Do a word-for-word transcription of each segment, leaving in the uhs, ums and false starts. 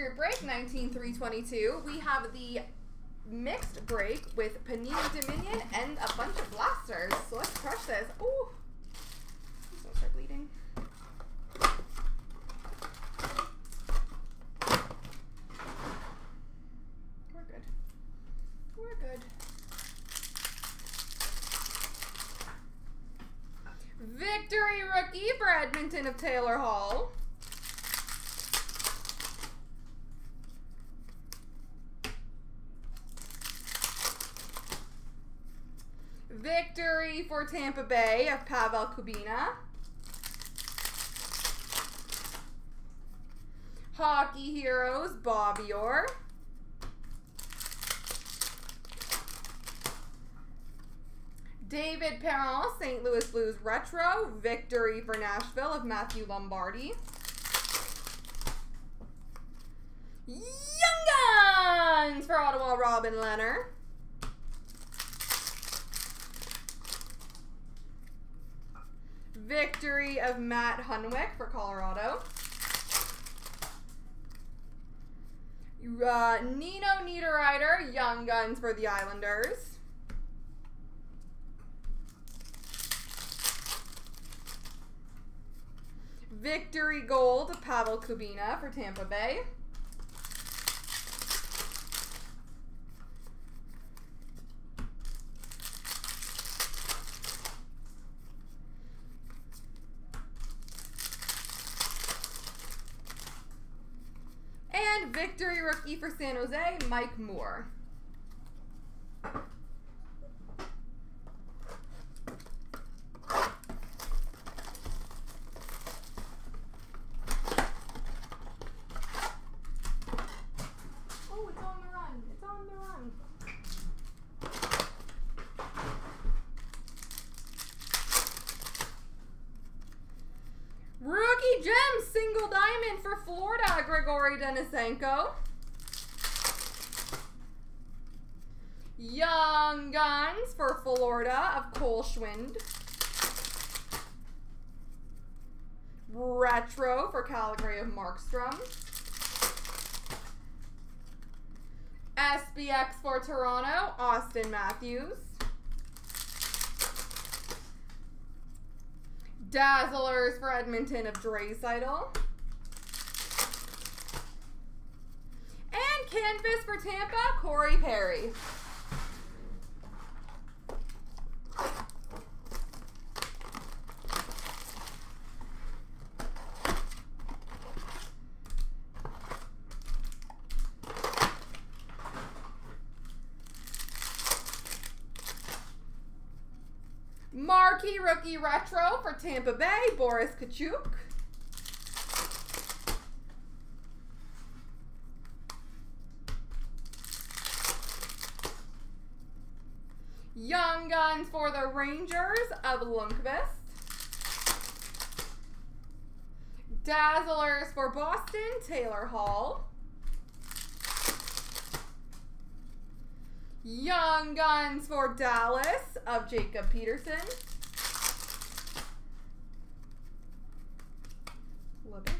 Secret Break nineteen three twenty-two. We have the mixed break with Panini Dominion and a bunch of blasters. So let's crush this. Ooh. These will start bleeding. We're good. We're good. Victory rookie for Edmonton of Taylor Hall. Victory for Tampa Bay of Pavel Kubina. Hockey Heroes, Bobby Orr. David Perron, Saint Louis Blues Retro. Victory for Nashville of Matthew Lombardi. Young Guns for Ottawa, Robin Leonard. Victory of Matt Hunwick for Colorado. Uh, Nino Niederreiter, Young Guns for the Islanders. Victory Gold, Pavel Kubina for Tampa Bay. And Victory Rookie for San Jose, Mike Moore. Yegor Denisenko. Young Guns for Florida of Cole Schwind. Retro for Calgary of Markstrom. S B X for Toronto, Austin Matthews. Dazzlers for Edmonton of Draisaitl. Canvas for Tampa, Corey Perry. Marquee Rookie Retro for Tampa Bay, Boris Kachouk. Young Guns for the Rangers of Lundqvist. Dazzlers for Boston, Taylor Hall. Young Guns for Dallas of Jacob Peterson. Love it.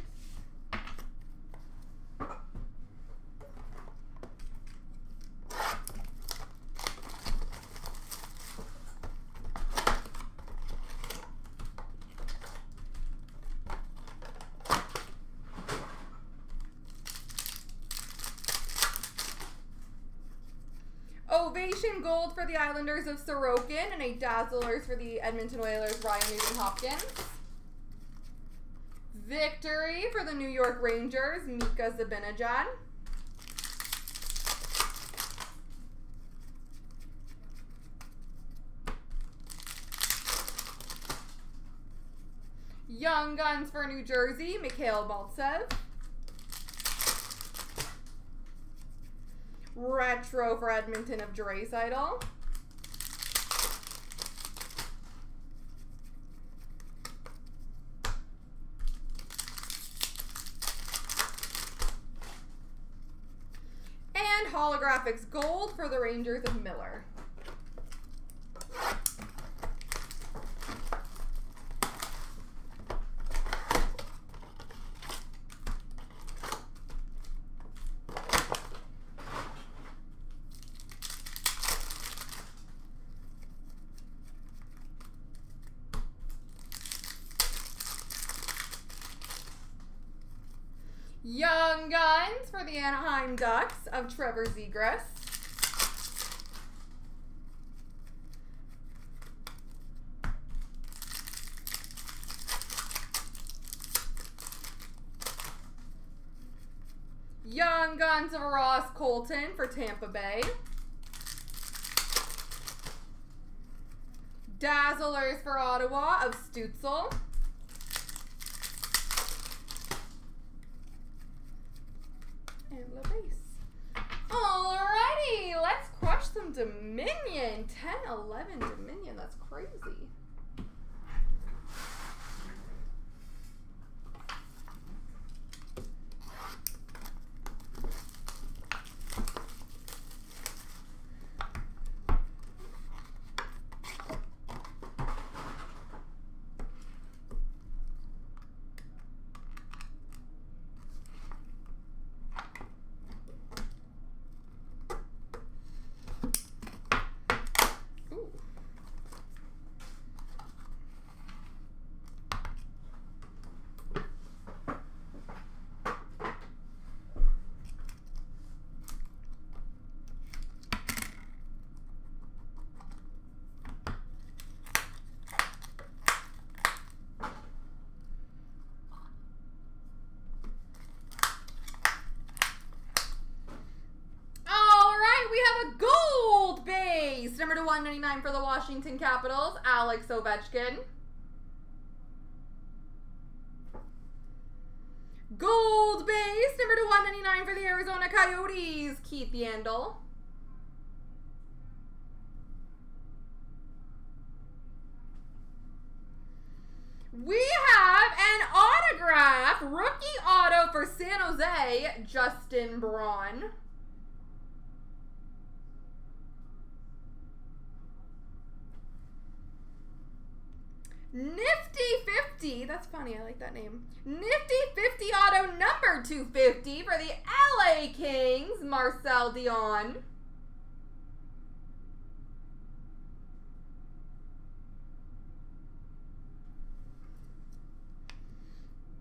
Ovation Gold for the Islanders of Sorokin and a Dazzlers for the Edmonton Oilers, Ryan Nugent-Hopkins. Victory for the New York Rangers, Mika Zibanejad. Young Guns for New Jersey, Mikhail Baltsev. Retro for Edmonton of Draisaitl. And Holographics Gold for the Rangers of Miller. Young Guns for the Anaheim Ducks of Trevor Zegras. Young Guns of Ross Colton for Tampa Bay. Dazzlers for Ottawa of Stützle. And the base. Alrighty, let's crush some Dominion. ten eleven Dominion, that's crazy. Number to one ninety-nine for the Washington Capitals, Alex Ovechkin. Gold base, number to one ninety-nine for the Arizona Coyotes, Keith Yandel. We have an autograph, rookie auto for San Jose, Justin Braun. Nifty fifty, that's funny, I like that name. Nifty fifty auto number two fifty for the L A Kings, Marcel Dion.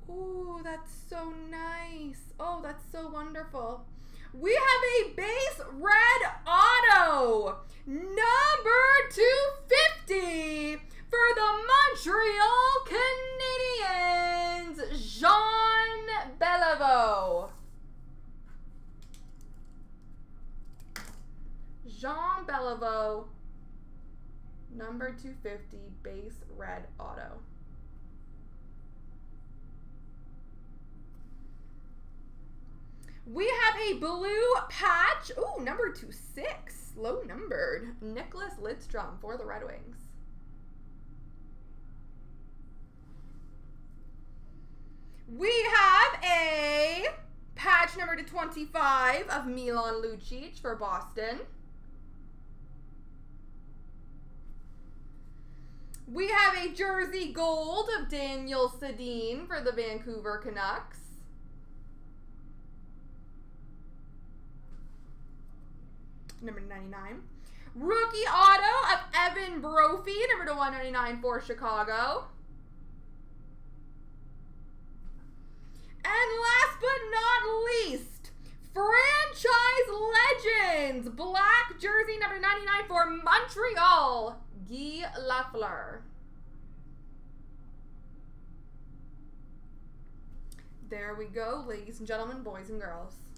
Ooh, that's so nice. Oh, that's so wonderful. We have a base red auto, number two fifty. For the Montreal Canadiens, Jean Beliveau. Jean Beliveau, number two fifty, base red auto. We have a blue patch, ooh, number two six, low numbered, Nicholas Lidstrom for the Red Wings. We have a patch number to twenty-five of Milan Lucic for Boston. We have a jersey gold of Daniel Sedin for the Vancouver Canucks. Number ninety-nine. Rookie auto of Evan Brophy, number to one ninety-nine for Chicago. And last but not least, franchise legends, black jersey number ninety-nine for Montreal, Guy Lafleur. There we go, ladies and gentlemen, boys and girls.